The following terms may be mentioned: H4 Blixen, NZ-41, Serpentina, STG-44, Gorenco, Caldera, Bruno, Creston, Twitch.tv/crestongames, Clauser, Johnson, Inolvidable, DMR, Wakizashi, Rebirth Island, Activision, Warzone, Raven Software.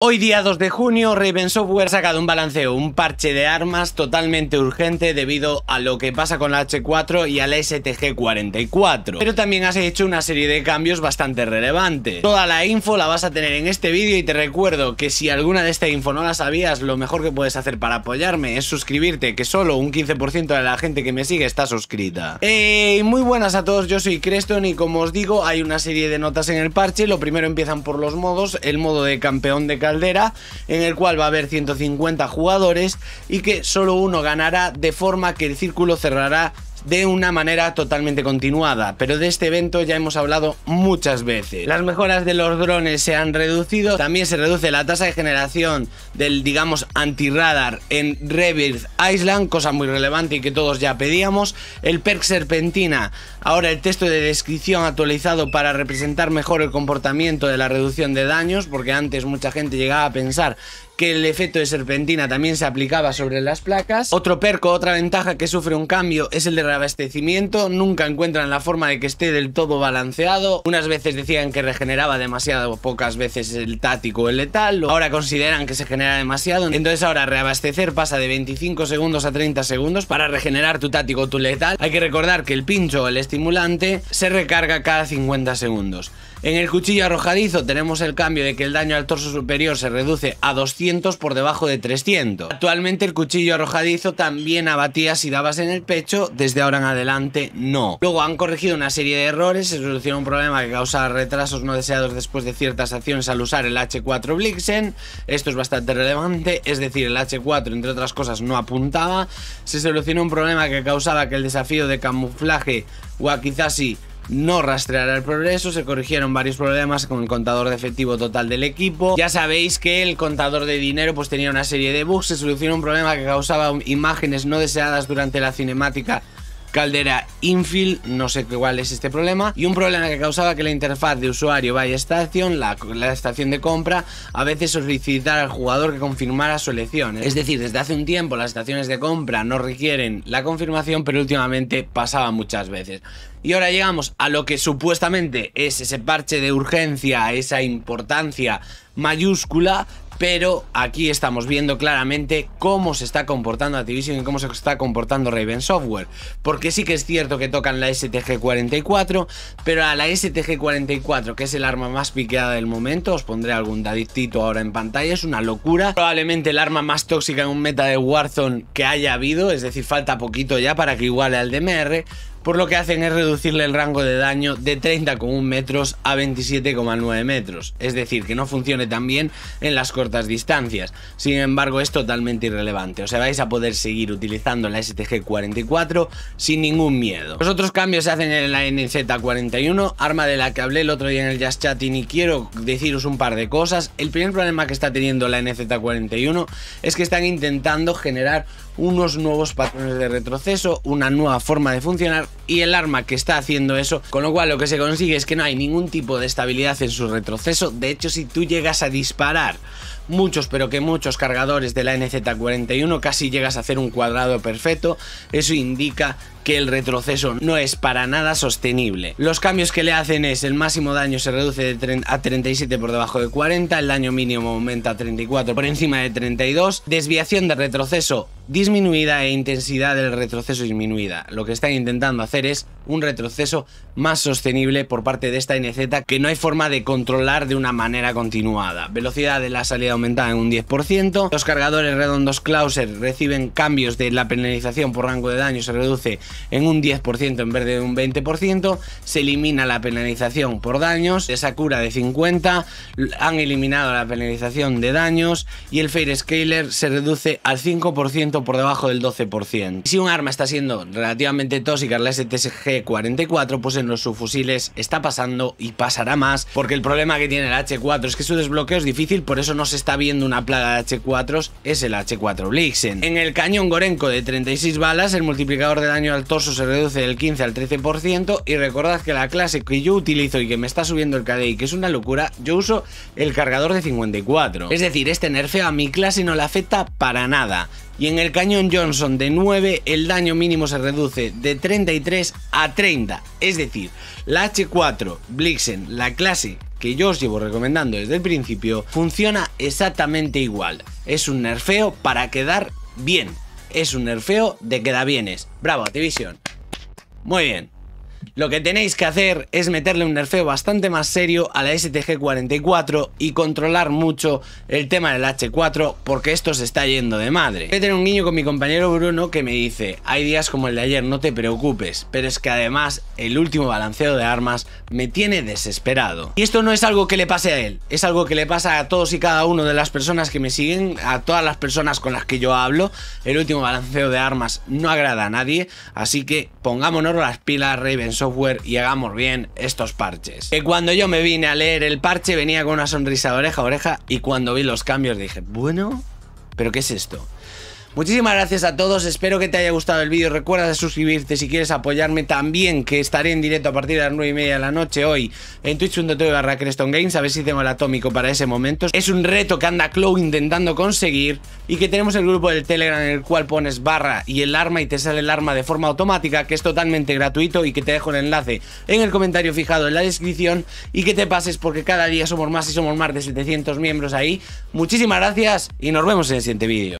Hoy día 2 de junio, Raven Software ha sacado un balanceo, un parche de armas totalmente urgente debido a lo que pasa con la H4 y al STG-44. Pero también has hecho una serie de cambios bastante relevantes. Toda la info la vas a tener en este vídeo y te recuerdo que si alguna de esta info no la sabías, lo mejor que puedes hacer para apoyarme es suscribirte, que solo un 15% de la gente que me sigue está suscrita. Muy buenas a todos, yo soy Creston y como os digo, hay una serie de notas en el parche. Lo primero empiezan por los modos, el modo de campeón de Caldera, en el cual va a haber 150 jugadores y que solo uno ganará, de forma que el círculo cerrará de una manera totalmente continuada. Pero de este evento ya hemos hablado muchas veces. Las mejoras de los drones se han reducido, también se reduce la tasa de generación del, digamos, antirradar en Rebirth Island, cosa muy relevante y que todos ya pedíamos. El perk Serpentina, ahora el texto de descripción actualizado para representar mejor el comportamiento de la reducción de daños, porque antes mucha gente llegaba a pensar que el efecto de serpentina también se aplicaba sobre las placas. Otro perco, otra ventaja que sufre un cambio es el de reabastecimiento. Nunca encuentran la forma de que esté del todo balanceado. Unas veces decían que regeneraba demasiado pocas veces el táctico o el letal. Ahora consideran que se genera demasiado. Entonces ahora reabastecer pasa de 25 segundos a 30 segundos para regenerar tu táctico o tu letal. Hay que recordar que el pincho o el estimulante se recarga cada 50 segundos. En el cuchillo arrojadizo tenemos el cambio de que el daño al torso superior se reduce a 200 por debajo de 300. Actualmente el cuchillo arrojadizo también abatía si dabas en el pecho, desde ahora en adelante no. Luego han corregido una serie de errores, se soluciona un problema que causa retrasos no deseados después de ciertas acciones al usar el H4 Blixen. Esto es bastante relevante, es decir, el H4 entre otras cosas no apuntaba. Se solucionó un problema que causaba que el desafío de camuflaje Wakizashi no rastreará el progreso. Se corrigieron varios problemas con el contador de efectivo total del equipo. Ya sabéis que el contador de dinero pues tenía una serie de bugs. Se solucionó un problema que causaba imágenes no deseadas durante la cinemática Caldera Infield, no sé cuál es este problema, y un problema que causaba que la interfaz de usuario by Station, la estación de compra, a veces solicitara al jugador que confirmara su elección. Es decir, desde hace un tiempo las estaciones de compra no requieren la confirmación, pero últimamente pasaba muchas veces. Y ahora llegamos a lo que supuestamente es ese parche de urgencia, esa importancia mayúscula. Pero aquí estamos viendo claramente cómo se está comportando Activision y cómo se está comportando Raven Software. Porque sí que es cierto que tocan la STG-44, pero a la STG-44, que es el arma más piqueada del momento, os pondré algún dadictito ahora en pantalla, es una locura. Probablemente el arma más tóxica en un meta de Warzone que haya habido, es decir, falta poquito ya para que iguale al DMR. Por lo que hacen es reducirle el rango de daño de 30,1 metros a 27,9 metros. Es decir, que no funcione tan bien en las cortas distancias. Sin embargo, es totalmente irrelevante. O sea, vais a poder seguir utilizando la STG-44 sin ningún miedo. Los otros cambios se hacen en la NZ-41, arma de la que hablé el otro día en el Just Chat y ni quiero deciros un par de cosas. El primer problema que está teniendo la NZ-41 es que están intentando generar unos nuevos patrones de retroceso, una nueva forma de funcionar, y el arma que está haciendo eso, con lo cual lo que se consigue es que no hay ningún tipo de estabilidad en su retroceso. De hecho, si tú llegas a disparar muchos, pero que muchos cargadores de la NZ-41, casi llegas a hacer un cuadrado perfecto. Eso indica que el retroceso no es para nada sostenible. Los cambios que le hacen es: el máximo daño se reduce de 30 a 37 por debajo de 40, el daño mínimo aumenta a 34 por encima de 32, desviación de retroceso disminuida e intensidad del retroceso disminuida. Lo que están intentando hacer es un retroceso más sostenible por parte de esta NZ, que no hay forma de controlar de una manera continuada. Velocidad de la salida aumentada en un 10%. Los cargadores redondos Clauser reciben cambios de la penalización por rango de daño, se reduce en un 10% en vez de un 20%. Se elimina la penalización por daños, esa cura de 50%. Han eliminado la penalización de daños y el Fair Scaler se reduce al 5% por debajo del 12%. Si un arma está siendo relativamente tóxica, la STG-44, pues en los subfusiles está pasando y pasará más, porque el problema que tiene el H4 es que su desbloqueo es difícil, por eso no se está viendo una plaga de H4s, es el H4 Blixen. En el cañón Gorenco de 36 balas, el multiplicador de daño al torso se reduce del 15 al 13%. Y recordad que la clase que yo utilizo y que me está subiendo el KDI, que es una locura, yo uso el cargador de 54. Es decir, este nerfeo a mi clase no le afecta para nada. Y en el cañón Johnson de 9, el daño mínimo se reduce de 33 a 30. Es decir, la H4 Blixen, la clase que yo os llevo recomendando desde el principio, funciona exactamente igual. Es un nerfeo para quedar bien. Es un nerfeo de quedabienes. Bravo, Activision. Muy bien. Lo que tenéis que hacer es meterle un nerfeo bastante más serio a la STG-44 y controlar mucho el tema del H4, porque esto se está yendo de madre. Voy a tener un guiño con mi compañero Bruno, que me dice: hay días como el de ayer, no te preocupes, pero es que además el último balanceo de armas me tiene desesperado. Y esto no es algo que le pase a él, es algo que le pasa a todos y cada uno de las personas que me siguen, a todas las personas con las que yo hablo. El último balanceo de armas no agrada a nadie, así que pongámonos las pilas, Raven Software, y hagamos bien estos parches. Que cuando yo me vine a leer el parche venía con una sonrisa de oreja a oreja, y cuando vi los cambios dije: bueno, ¿pero qué es esto? Muchísimas gracias a todos, espero que te haya gustado el vídeo. Recuerda de suscribirte si quieres apoyarme también, que estaré en directo a partir de las 9:30 de la noche hoy en Twitch.tv/crestongames, a ver si tengo el atómico para ese momento. Es un reto que anda Clau intentando conseguir, y que tenemos el grupo del Telegram en el cual pones barra y el arma y te sale el arma de forma automática, que es totalmente gratuito, y que te dejo el enlace en el comentario fijado en la descripción, y que te pases porque cada día somos más y somos más de 700 miembros ahí. Muchísimas gracias y nos vemos en el siguiente vídeo.